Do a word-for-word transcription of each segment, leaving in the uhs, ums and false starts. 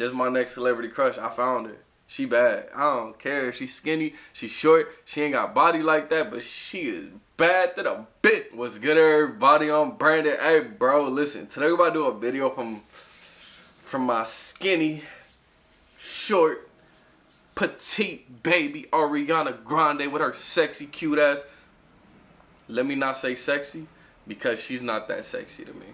This is my next celebrity crush. I found her. She bad. I don't care. She's skinny. She's short. She ain't got body like that, but she is bad to the bit. What's good, everybody? I'm Brandon. Hey, bro, listen. Today we're about to do a video from, from my skinny, short, petite baby Ariana Grande with her sexy, cute ass. Let me not say sexy because she's not that sexy to me.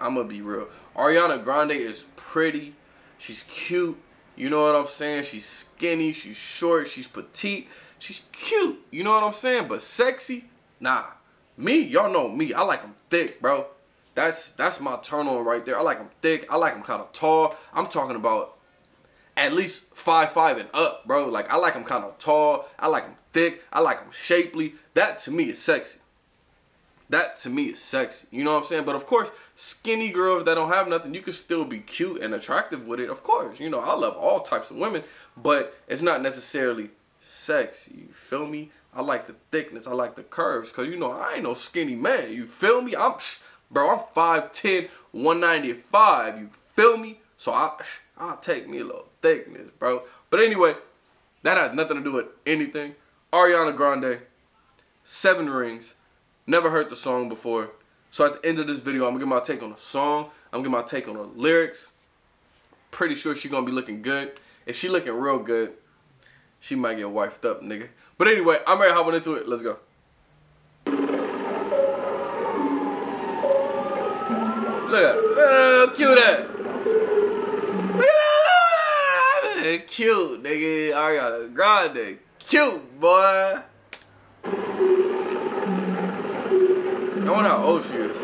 I'm gonna be real. Ariana Grande is pretty. She's cute. You know what I'm saying? She's skinny. She's short. She's petite. She's cute. You know what I'm saying? But sexy? Nah. Me? Y'all know me. I like them thick, bro. That's that's my turn on right there. I like them thick. I like them kind of tall. I'm talking about at least five five and up, bro. Like, I like them kind of tall. I like them thick. I like them shapely. That, to me, is sexy. That, to me, is sexy. You know what I'm saying? But, of course, skinny girls that don't have nothing, you can still be cute and attractive with it. Of course, you know, I love all types of women, but it's not necessarily sexy. You feel me? I like the thickness. I like the curves because, you know, I ain't no skinny man. You feel me? I'm, bro, I'm five ten, one ninety-five. You feel me? So, I, I'll take me a little thickness, bro. But, anyway, that has nothing to do with anything. Ariana Grande, Seven Rings. Never heard the song before. So at the end of this video, I'm going to get my take on the song. I'm going to get my take on the lyrics. Pretty sure she's going to be looking good. If she looking real good, she might get wifed up, nigga. But anyway, I'm ready to hop on into it. Let's go. Look at her. Look cute at her. Look at her. Cute, nigga. Ariana Grande. Cute, boy. I wonder how old she is. I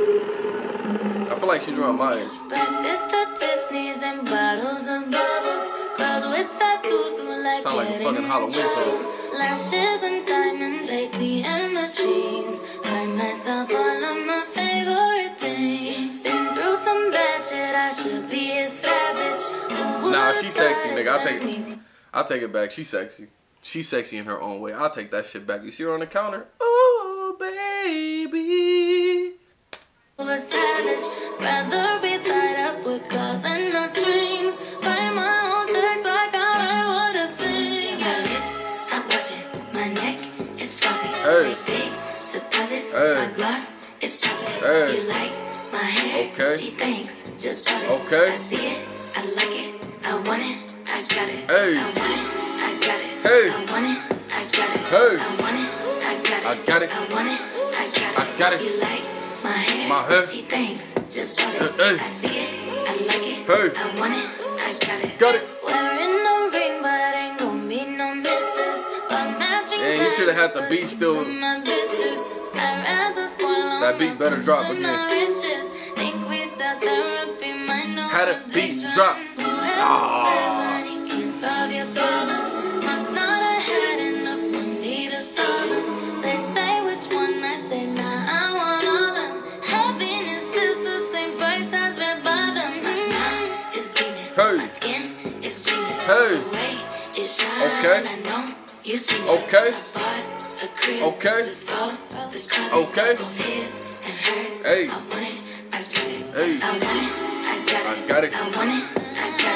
feel like she's around my age. Breakfast at Tiffany's and bottles and bottles. Crowd with tattoos and like sound like a fucking Halloween song. Lashes and diamonds, A T M machines. Find myself all of my favorite things. Been through some bad shit, I should be a savage. Nah, she's sexy, nigga. I'll take it. I'll take it back. She's sexy. She's sexy in her own way. I'll take that shit back. You see her on the counter? Ooh, baby. A savage, rather be tied up with claws and no strings. Buy my own checks like I would a sing. Yeah, it's stop watching. My neck is fuzzy. Hey, big deposits. Hey, my gloss is chopping. Hey, you like my hair? Okay, she thinks just drop it. Okay, I see it. I like it. I want it. I got it. Hey, I want it. I got it. Hey, I want it. I got it. Hey, I want it. I got it. I got it. I want it. I got it. You like my hair? My hair. She thinks, just drop it. Hey, hey. I see it, I like it, hey. I want it, I got it. Got it. Wearing no ring, but ain't gon' be no misses. But matching yeah, you should've had the beat still. That beat better drop again. Think we therapy, my had a beat drop. Aww. Must not have had enough money to solve them. They say which one I say now. Hey. My skin is dreaming. Hey. The way it shines. Okay. I know you see it. Okay. I bought a crib. Okay. Just both the closet. Okay. Both his and hers. Hey. I want it. I got it. Hey. I want it.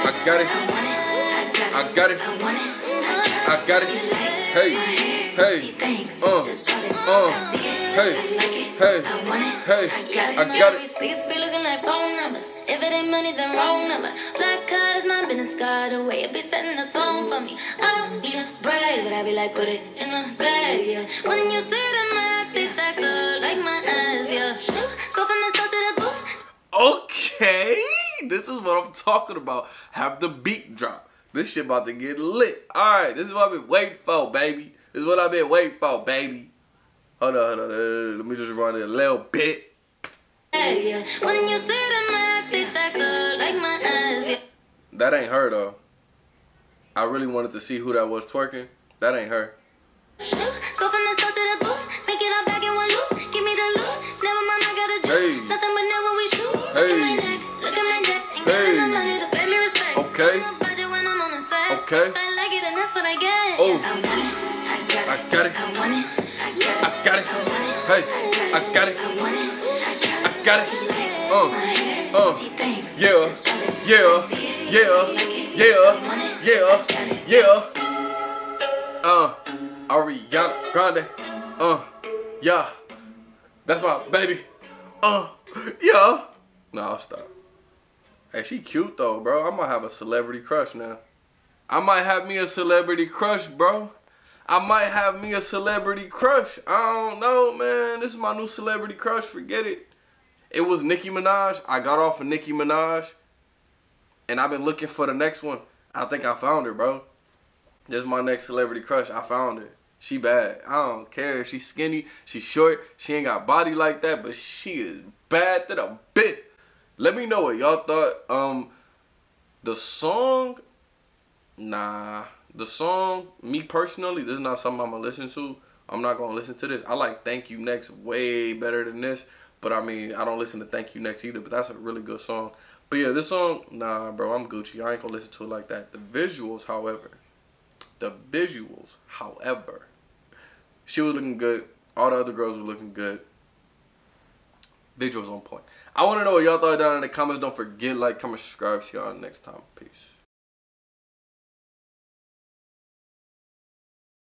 I got it. I want it. I got it. I want it. I got it. I want it. I got it. Hey. Hey. Uh. Uh. Hey. Hey. Hey. I got it. Be looking like phone numbers. If it ain't money, then wrong number. Black card is my business card away. It be setting the tone for me. I don't need a brag, but I be like, put it in the bag, yeah. When you see the max, they factor like my eyes, yeah. Go from the south to the booth. Okay, this is what I'm talking about. Have the beat drop. This shit about to get lit. Alright, this is what I've been waiting for, baby. This is what I've been waiting for, baby. Hold on, hold on. Let me just run it a little bit. Yeah. When you see the max, they factor like my eyes, yeah. That ain't her though. I really wanted to see who that was twerking. That ain't her. Go from the south to the booth, make it all back in one loop. Give me the loot. Never mind, I got a juice. Nothing but never we shoot. Look at my neck, look at my neck. Ain't got enough money to pay me respect. Okay. I'm on budget when I'm on the side. Okay. I like it and that's what I get. Oh. I want it. I got it. I want it. I got it. Hey. I got it. I want it. Got it? Uh, uh, yeah, yeah, yeah, yeah, yeah, yeah. Uh, Ariana Grande, uh, yeah. That's my baby, uh, yeah. Nah, stop. Hey, she cute though, bro. I might have a celebrity crush now. I might have me a celebrity crush, bro. I might have me a celebrity crush. I don't know, man. This is my new celebrity crush. Forget it. It was Nicki Minaj. I got off of Nicki Minaj. And I've been looking for the next one. I think I found her, bro. This is my next celebrity crush. I found her. She bad. I don't care. She's skinny. She's short. She ain't got body like that. But she is bad to the bitch. Let me know what y'all thought. Um, the song... Nah. The song, me personally, this is not something I'm going to listen to. I'm not going to listen to this. I like Thank You Next way better than this. But, I mean, I don't listen to Thank You Next either. But that's a really good song. But, yeah, this song, nah, bro, I'm Gucci. I ain't going to listen to it like that. The visuals, however. The visuals, however. She was looking good. All the other girls were looking good. Visuals on point. I want to know what y'all thought down in the comments. Don't forget, like, comment, subscribe. See y'all next time. Peace.